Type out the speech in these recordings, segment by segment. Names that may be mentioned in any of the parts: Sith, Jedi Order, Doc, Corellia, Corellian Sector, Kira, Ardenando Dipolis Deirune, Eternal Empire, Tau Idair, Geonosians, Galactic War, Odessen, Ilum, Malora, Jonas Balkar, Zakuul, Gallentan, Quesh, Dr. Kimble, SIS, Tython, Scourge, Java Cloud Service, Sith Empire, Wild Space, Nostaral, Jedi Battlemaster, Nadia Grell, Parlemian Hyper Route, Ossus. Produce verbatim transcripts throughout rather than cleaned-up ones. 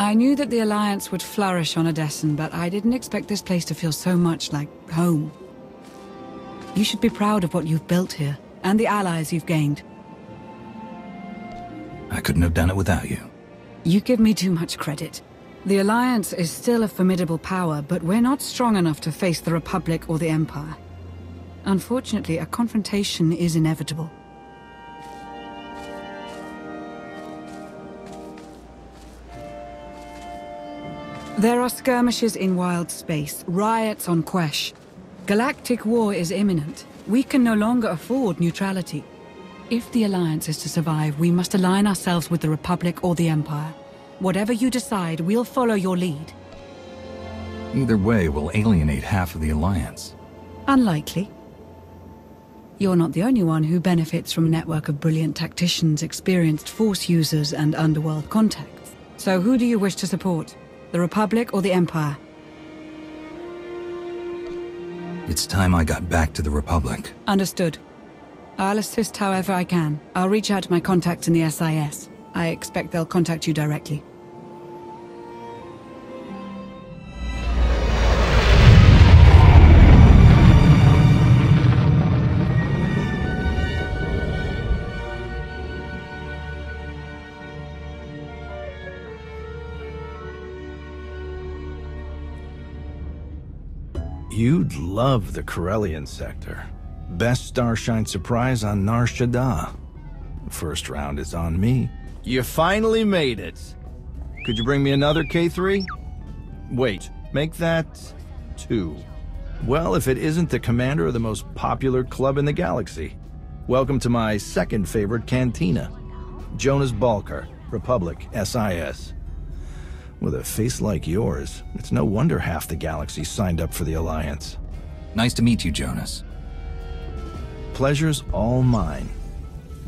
I knew that the Alliance would flourish on Odessen, but I didn't expect this place to feel so much like home. You should be proud of what you've built here, and the allies you've gained. I couldn't have done it without you. You give me too much credit. The Alliance is still a formidable power, but we're not strong enough to face the Republic or the Empire. Unfortunately, a confrontation is inevitable. There are skirmishes in Wild Space, riots on Quesh. Galactic War is imminent. We can no longer afford neutrality. If the Alliance is to survive, we must align ourselves with the Republic or the Empire. Whatever you decide, we'll follow your lead. Either way, we'll alienate half of the Alliance. Unlikely. You're not the only one who benefits from a network of brilliant tacticians, experienced Force users, and underworld contacts. So who do you wish to support? The Republic or the Empire? It's time I got back to the Republic. Understood. I'll assist however I can. I'll reach out to my contacts in the S I S. I expect they'll contact you directly. You'd love the Corellian Sector. Best Starshine surprise on Nar Shaddaa. First round is on me. You finally made it. Could you bring me another K three? Wait, make that two. Well, if it isn't the commander of the most popular club in the galaxy. Welcome to my second favorite cantina. Jonas Balkar, Republic, S I S. With a face like yours, it's no wonder half the galaxy signed up for the Alliance. Nice to meet you, Jonas. Pleasure's all mine.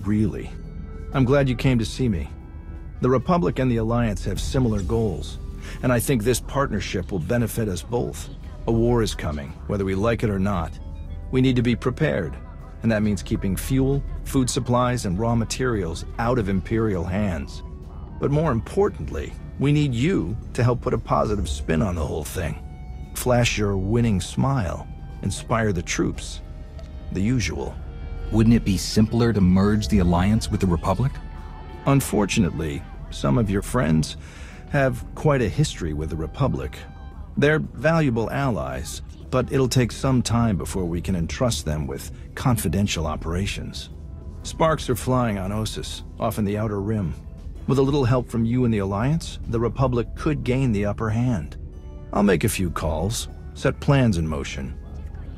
Really. I'm glad you came to see me. The Republic and the Alliance have similar goals, and I think this partnership will benefit us both. A war is coming, whether we like it or not. We need to be prepared, and that means keeping fuel, food supplies, and raw materials out of Imperial hands. But more importantly, we need you to help put a positive spin on the whole thing. Flash your winning smile, inspire the troops, the usual. Wouldn't it be simpler to merge the Alliance with the Republic? Unfortunately, some of your friends have quite a history with the Republic. They're valuable allies, but it'll take some time before we can entrust them with confidential operations. Sparks are flying on Ossus, off in the Outer Rim. With a little help from you and the Alliance, the Republic could gain the upper hand. I'll make a few calls, set plans in motion.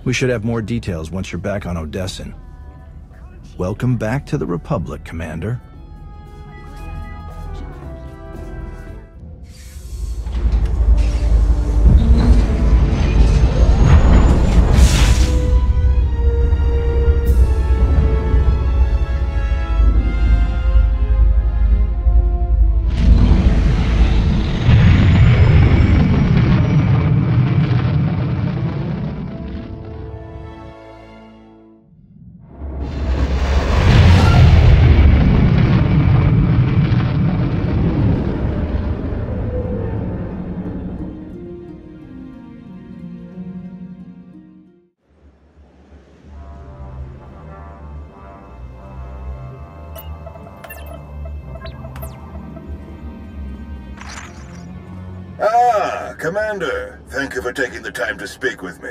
We should have more details once you're back on Odessen. Welcome back to the Republic, Commander. Commander, thank you for taking the time to speak with me.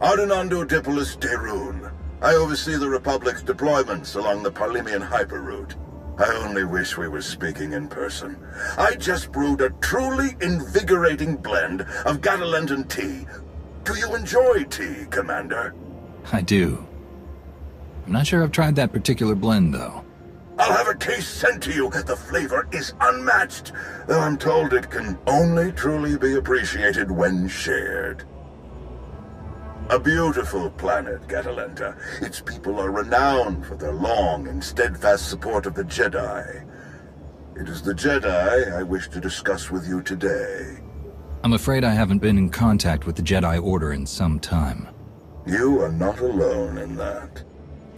Ardenando Dipolis Deirune. I oversee the Republic's deployments along the Parlemian Hyper Route. I only wish we were speaking in person. I just brewed a truly invigorating blend of Gallentan tea. Do you enjoy tea, Commander? I do. I'm not sure I've tried that particular blend, though. I'll have a case sent to you. The flavor is unmatched, though I'm told it can only truly be appreciated when shared. A beautiful planet, Gallentan. Its people are renowned for their long and steadfast support of the Jedi. It is the Jedi I wish to discuss with you today. I'm afraid I haven't been in contact with the Jedi Order in some time. You are not alone in that.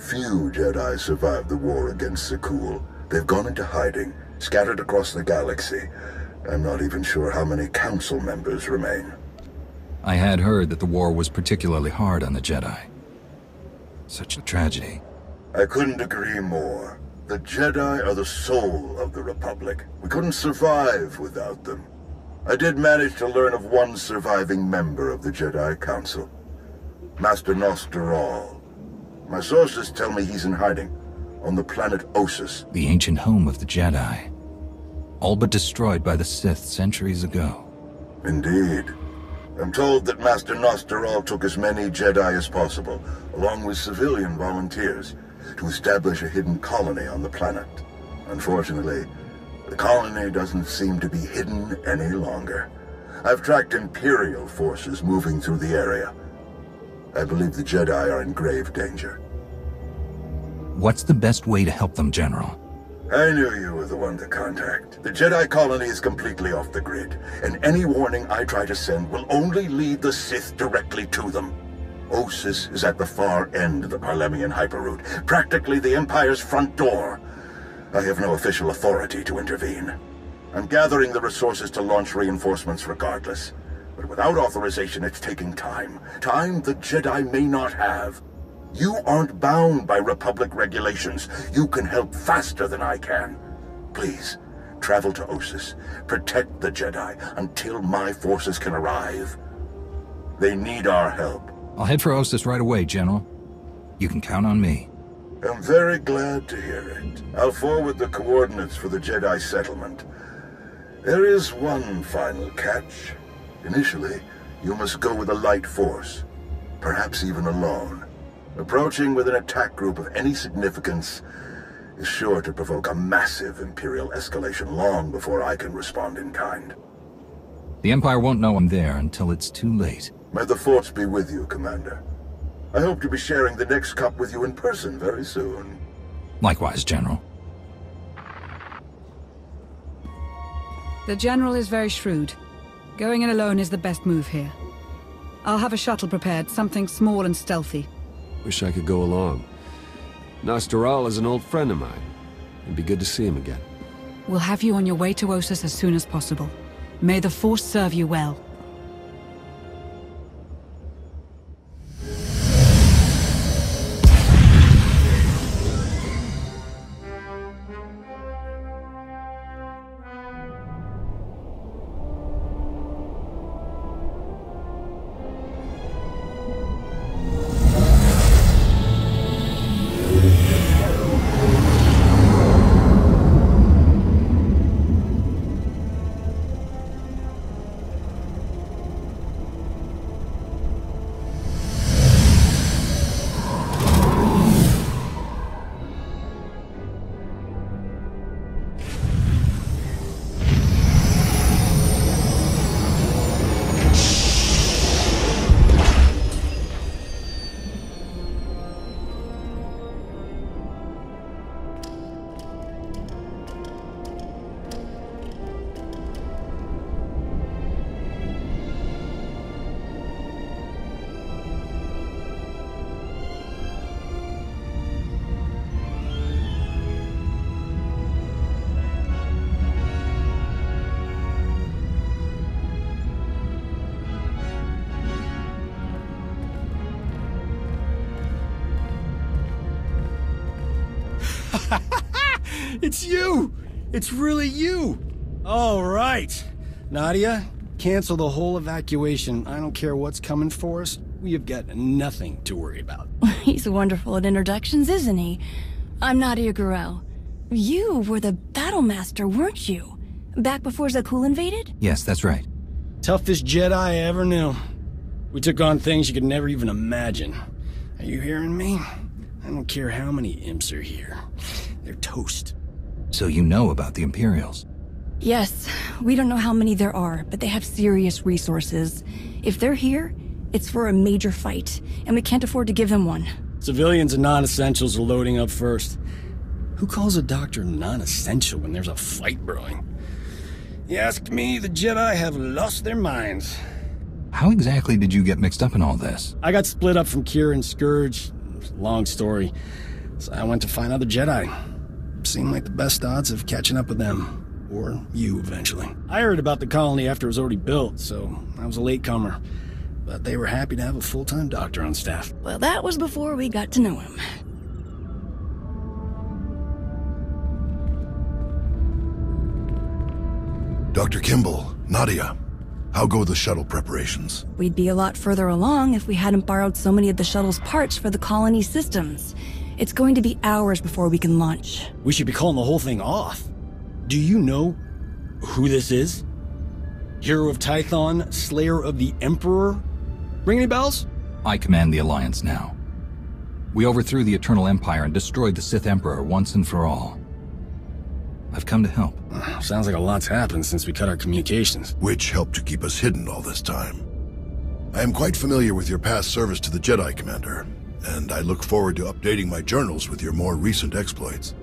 Few Jedi survived the war against Zakuul. They've gone into hiding, scattered across the galaxy. I'm not even sure how many council members remain. I had heard that the war was particularly hard on the Jedi. Such a tragedy. I couldn't agree more. The Jedi are the soul of the Republic. We couldn't survive without them. I did manage to learn of one surviving member of the Jedi Council. Master Nostaral. My sources tell me he's in hiding, on the planet Ossus. The ancient home of the Jedi. All but destroyed by the Sith centuries ago. Indeed. I'm told that Master Nostaral took as many Jedi as possible, along with civilian volunteers, to establish a hidden colony on the planet. Unfortunately, the colony doesn't seem to be hidden any longer. I've tracked Imperial forces moving through the area. I believe the Jedi are in grave danger. What's the best way to help them, General? I knew you were the one to contact. The Jedi colony is completely off the grid, and any warning I try to send will only lead the Sith directly to them. Ossus is at the far end of the Parlemian Hyper Route, practically the Empire's front door. I have no official authority to intervene. I'm gathering the resources to launch reinforcements regardless. But without authorization, it's taking time. Time the Jedi may not have. You aren't bound by Republic regulations. You can help faster than I can. Please, travel to Ossus. Protect the Jedi until my forces can arrive. They need our help. I'll head for Ossus right away, General. You can count on me. I'm very glad to hear it. I'll forward the coordinates for the Jedi settlement. There is one final catch. Initially, you must go with a light force, perhaps even alone. Approaching with an attack group of any significance is sure to provoke a massive Imperial escalation long before I can respond in kind. The Empire won't know I'm there until it's too late. May the Force be with you, Commander. I hope to be sharing the next cup with you in person very soon. Likewise, General. The General is very shrewd. Going in alone is the best move here. I'll have a shuttle prepared, something small and stealthy. Wish I could go along. Nostaral is an old friend of mine. It'd be good to see him again. We'll have you on your way to Ossus as soon as possible. May the Force serve you well. It's you! It's really you! All right. Nadia, cancel the whole evacuation. I don't care what's coming for us. We have got nothing to worry about. He's wonderful at introductions, isn't he? I'm Nadia Grell. You were the Battlemaster, weren't you? Back before Zakuul invaded? Yes, that's right. Toughest Jedi I ever knew. We took on things you could never even imagine. Are you hearing me? I don't care how many imps are here. They're toast. So you know about the Imperials? Yes. We don't know how many there are, but they have serious resources. If they're here, it's for a major fight, and we can't afford to give them one. Civilians and non-essentials are loading up first. Who calls a doctor non-essential when there's a fight brewing? You ask me, the Jedi have lost their minds. How exactly did you get mixed up in all this? I got split up from Kira and Scourge. Long story. So I went to find other Jedi. Seemed like the best odds of catching up with them. Or you, eventually. I heard about the colony after it was already built, so I was a latecomer. But they were happy to have a full-time doctor on staff. Well, that was before we got to know him. Doctor Kimble, Nadia, how go the shuttle preparations? We'd be a lot further along if we hadn't borrowed so many of the shuttle's parts for the colony systems. It's going to be hours before we can launch. We should be calling the whole thing off. Do you know who this is? Hero of Tython, Slayer of the Emperor? Ring any bells? I command the Alliance now. We overthrew the Eternal Empire and destroyed the Sith Emperor once and for all. I've come to help. Uh, sounds like a lot's happened since we cut our communications. Which helped to keep us hidden all this time. I am quite familiar with your past service to the Jedi, Commander, and I look forward to updating my journals with your more recent exploits.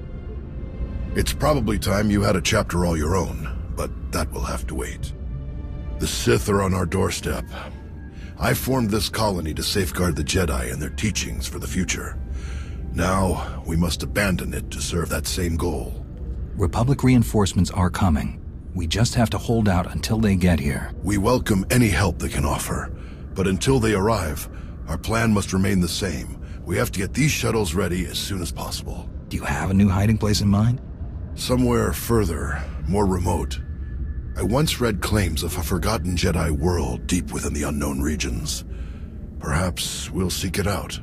It's probably time you had a chapter all your own, but that will have to wait. The Sith are on our doorstep. I formed this colony to safeguard the Jedi and their teachings for the future. Now, we must abandon it to serve that same goal. Republic reinforcements are coming. We just have to hold out until they get here. We welcome any help they can offer, but until they arrive, our plan must remain the same. We have to get these shuttles ready as soon as possible. Do you have a new hiding place in mind? Somewhere further, more remote. I once read claims of a forgotten Jedi world deep within the unknown regions. Perhaps we'll seek it out.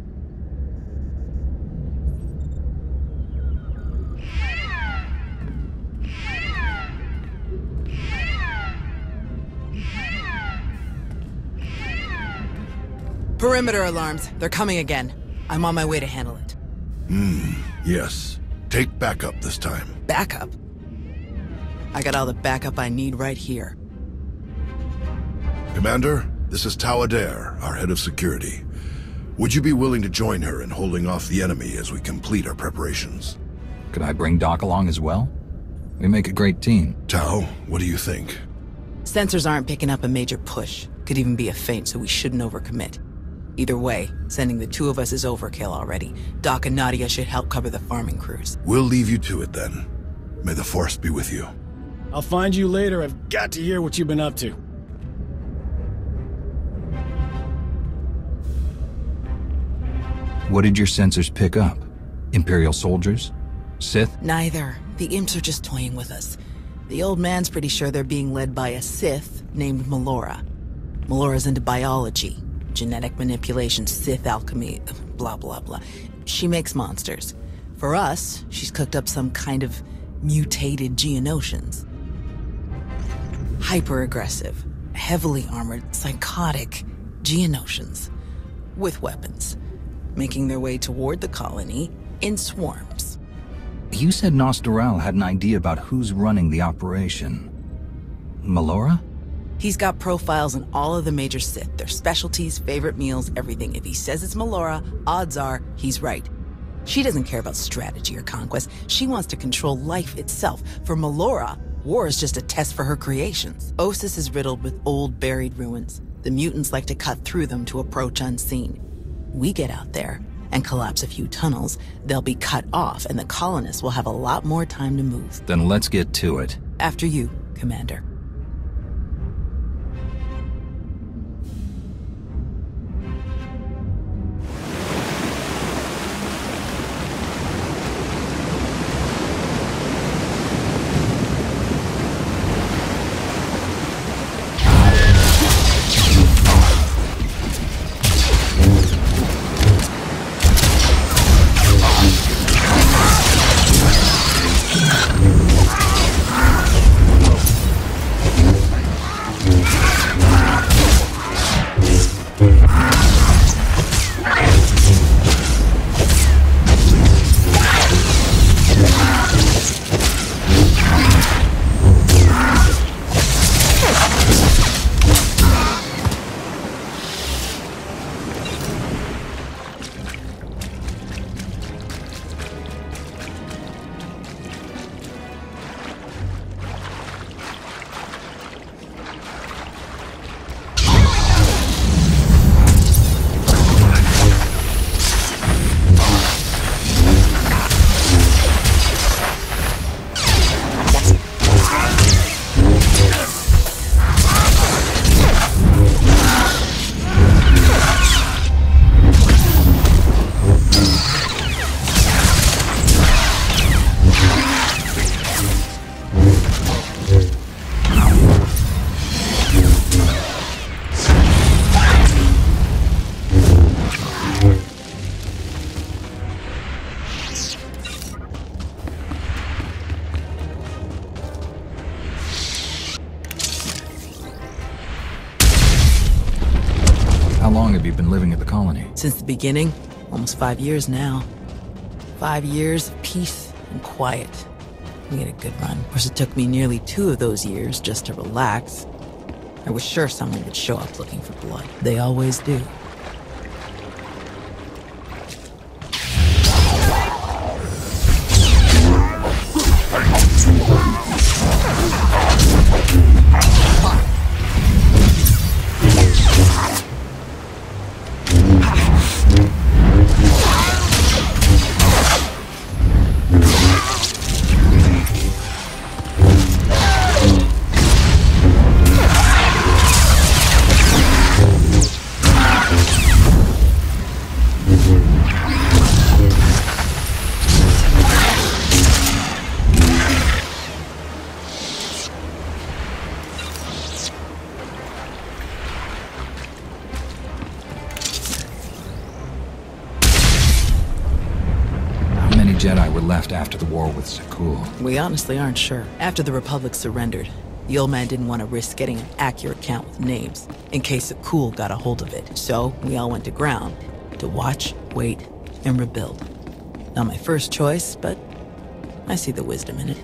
Perimeter alarms. They're coming again. I'm on my way to handle it. Hmm, yes. Take backup this time. Backup? I got all the backup I need right here. Commander, this is Tau Idair, our head of security. Would you be willing to join her in holding off the enemy as we complete our preparations? Could I bring Doc along as well? We make a great team. Tau, what do you think? Sensors aren't picking up a major push. Could even be a feint, so we shouldn't overcommit. Either way, sending the two of us is overkill already. Doc and Nadia should help cover the farming crews. We'll leave you to it then. May the Force be with you. I'll find you later. I've got to hear what you've been up to. What did your sensors pick up? Imperial soldiers? Sith? Neither. The imps are just toying with us. The old man's pretty sure they're being led by a Sith named Malora. Malora's into biology. Genetic manipulation, Sith alchemy, blah, blah, blah. She makes monsters. For us, she's cooked up some kind of mutated Geonosians. Hyper-aggressive, heavily armored, psychotic Geonosians. With weapons. Making their way toward the colony in swarms. You said Nostaral had an idea about who's running the operation. Malora? He's got profiles on all of the major Sith, their specialties, favorite meals, everything. If he says it's Malora, odds are he's right. She doesn't care about strategy or conquest. She wants to control life itself. For Malora, war is just a test for her creations. Ossus is riddled with old buried ruins. The mutants like to cut through them to approach unseen. We get out there and collapse a few tunnels, they'll be cut off and the colonists will have a lot more time to move. Then let's get to it. After you, Commander. How long have you been living at the colony? Since the beginning. Almost five years now. Five years of peace and quiet. We had a good run. Of course, it took me nearly two of those years just to relax. I was sure someone would show up looking for blood. They always do. After the war with Zakuul. We honestly aren't sure. After the Republic surrendered, the old man didn't want to risk getting an accurate count with names, in case Zakuul got a hold of it. So, we all went to ground, to watch, wait, and rebuild. Not my first choice, but I see the wisdom in it.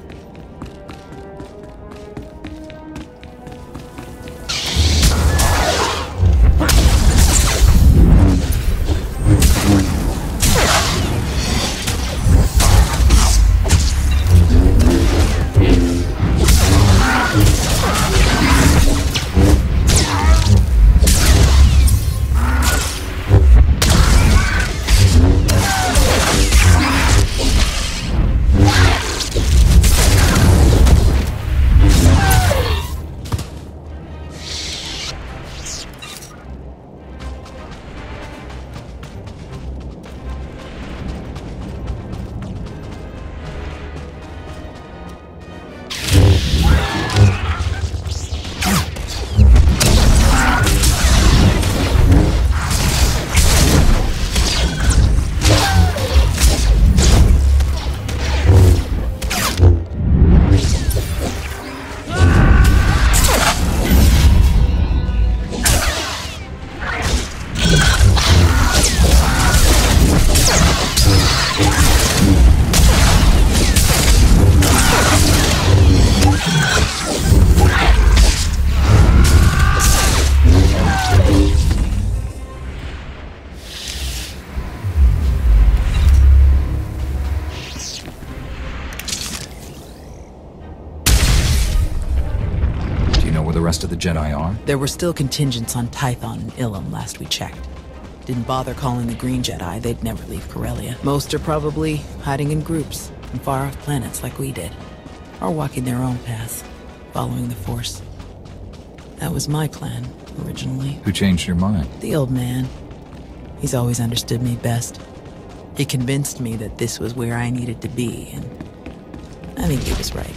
Jedi are? There were still contingents on Tython and Ilum last we checked. Didn't bother calling the Green Jedi, they'd never leave Corellia. Most are probably hiding in groups on far-off planets like we did, or walking their own path, following the Force. That was my plan, originally. Who changed your mind? The old man. He's always understood me best. He convinced me that this was where I needed to be, and I think he was right.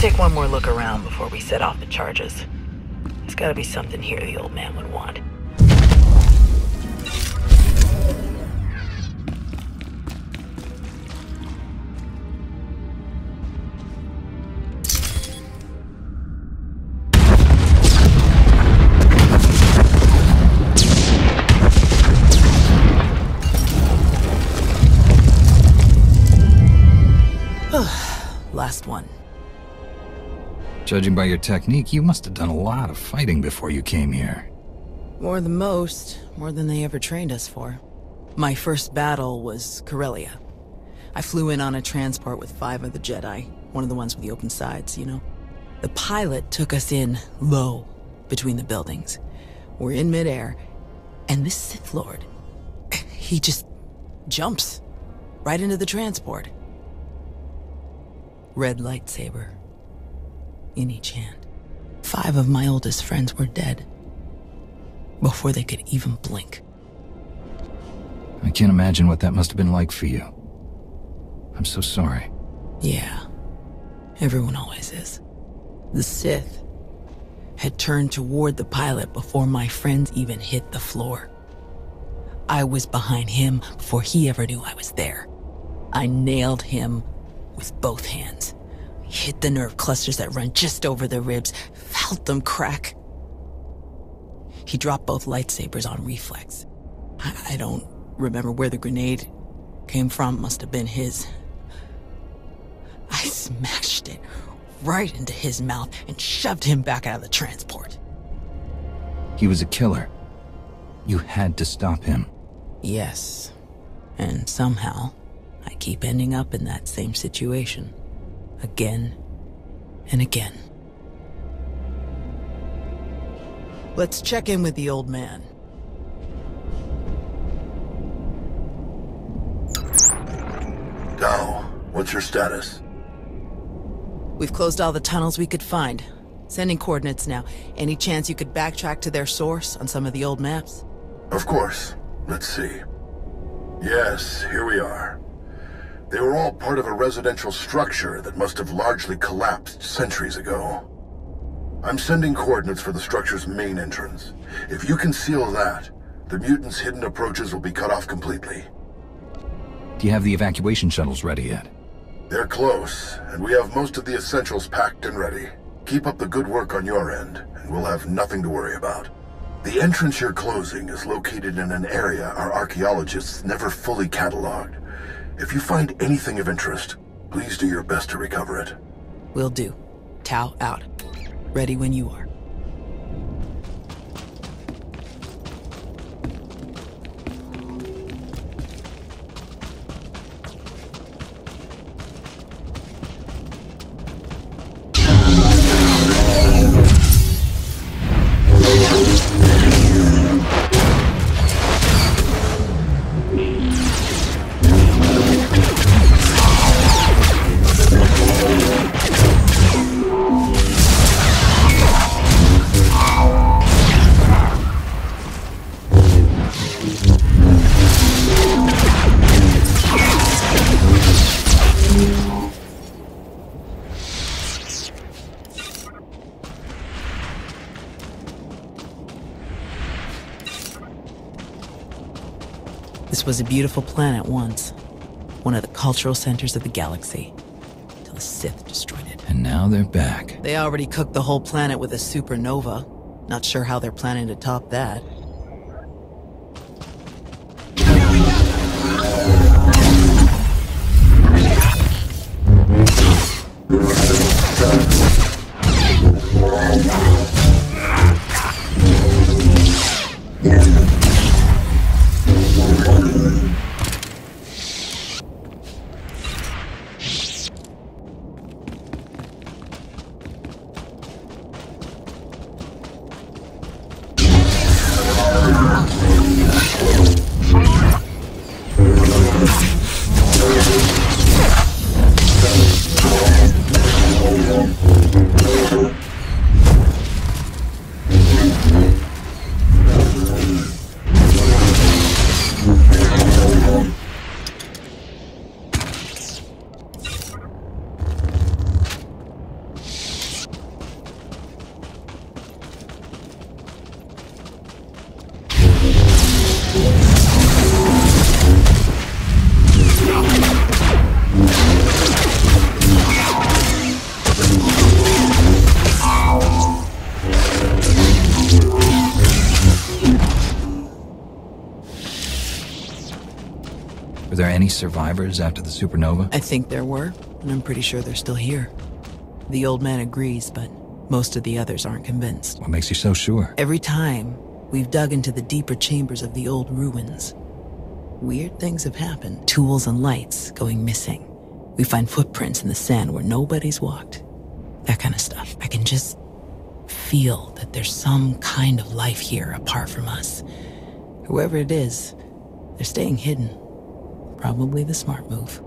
take one more look around before we set off the charges. There's gotta be something here the old man would want. Last one. Judging by your technique, you must have done a lot of fighting before you came here. More than most, more than they ever trained us for. My first battle was Corellia. I flew in on a transport with five other Jedi, one of the ones with the open sides, you know. The pilot took us in low between the buildings. We're in midair, and this Sith Lord, he just jumps right into the transport. Red lightsaber in each hand. Five of my oldest friends were dead before they could even blink. I can't imagine what that must have been like for you. I'm so sorry. Yeah, everyone always is. The Sith had turned toward the pilot before my friends even hit the floor. I was behind him before he ever knew I was there. I nailed him with both hands. I hit the nerve clusters that run just over the ribs, felt them crack. He dropped both lightsabers on reflex. I, I don't remember where the grenade came from, must have been his. I smashed it right into his mouth and shoved him back out of the transport. He was a killer. You had to stop him. Yes, and somehow I keep ending up in that same situation, again and again. Let's check in with the old man. Tau, what's your status? We've closed all the tunnels we could find. Sending coordinates now. Any chance you could backtrack to their source on some of the old maps? Of course. Let's see. Yes, here we are. They were all part of a residential structure that must have largely collapsed centuries ago. I'm sending coordinates for the structure's main entrance. If you can seal that, the mutants' hidden approaches will be cut off completely. Do you have the evacuation shuttles ready yet? They're close, and we have most of the essentials packed and ready. Keep up the good work on your end, and we'll have nothing to worry about. The entrance you're closing is located in an area our archaeologists never fully cataloged. If you find anything of interest, please do your best to recover it. Will do. Tau out. Ready when you are. This was a beautiful planet once, one of the cultural centers of the galaxy, until the Sith destroyed it. And now they're back. They already cooked the whole planet with a supernova. Not sure how they're planning to top that. Were there any survivors after the supernova? I think there were, and I'm pretty sure they're still here. The old man agrees, but most of the others aren't convinced. What makes you so sure? Every time, we've dug into the deeper chambers of the old ruins. Weird things have happened. Tools and lights going missing. We find footprints in the sand where nobody's walked. That kind of stuff. I can just feel that there's some kind of life here apart from us. Whoever it is, they're staying hidden. Probably the smart move.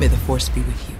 May the Force be with you.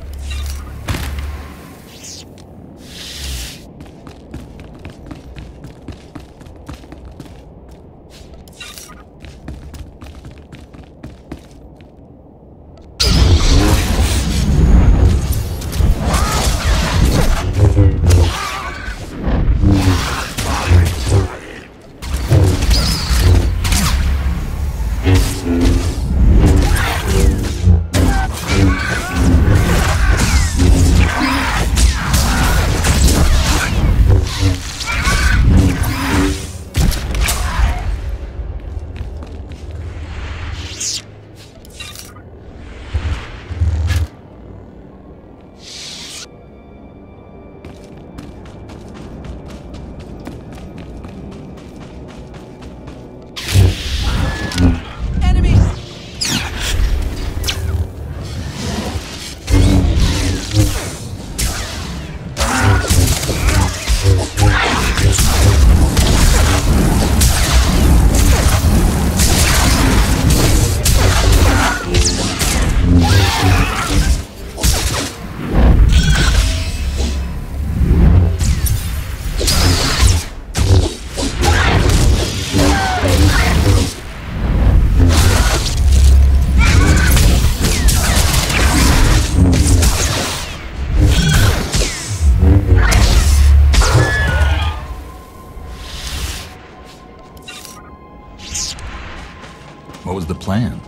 was the plan?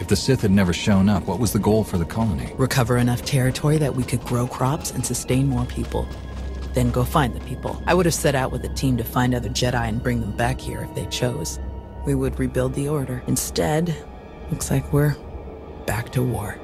If the Sith had never shown up, what was the goal for the colony? Recover enough territory that we could grow crops and sustain more people. Then go find the people. I would have set out with a team to find other Jedi and bring them back here if they chose. We would rebuild the Order. Instead, looks like we're back to war.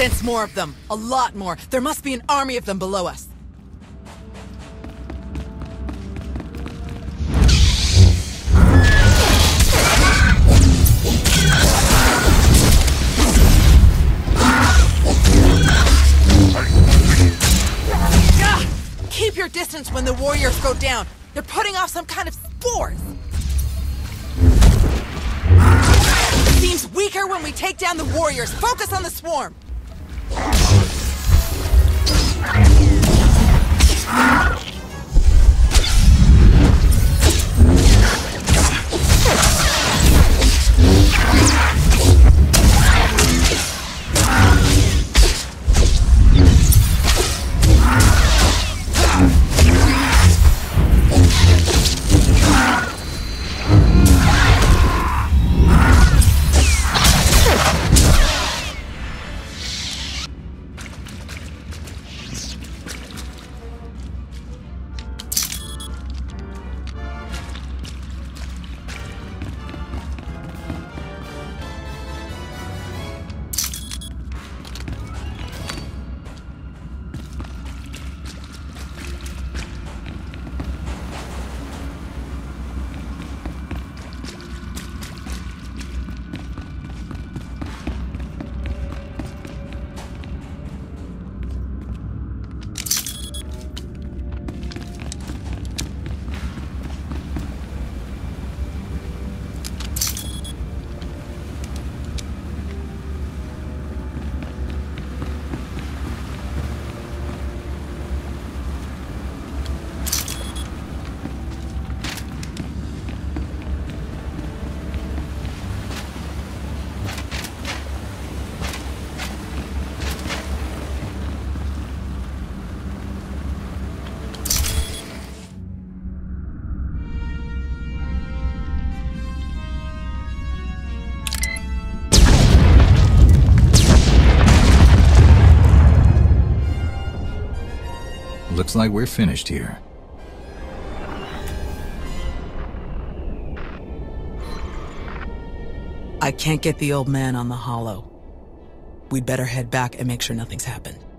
Sense more of them. A lot more. There must be an army of them below us. Gah! Keep your distance when the warriors go down. They're putting off some kind of spores. It seems weaker when we take down the warriors. Focus on the swarm. Looks like we're finished here. I can't get the old man on the hollow. We'd better head back and make sure nothing's happened.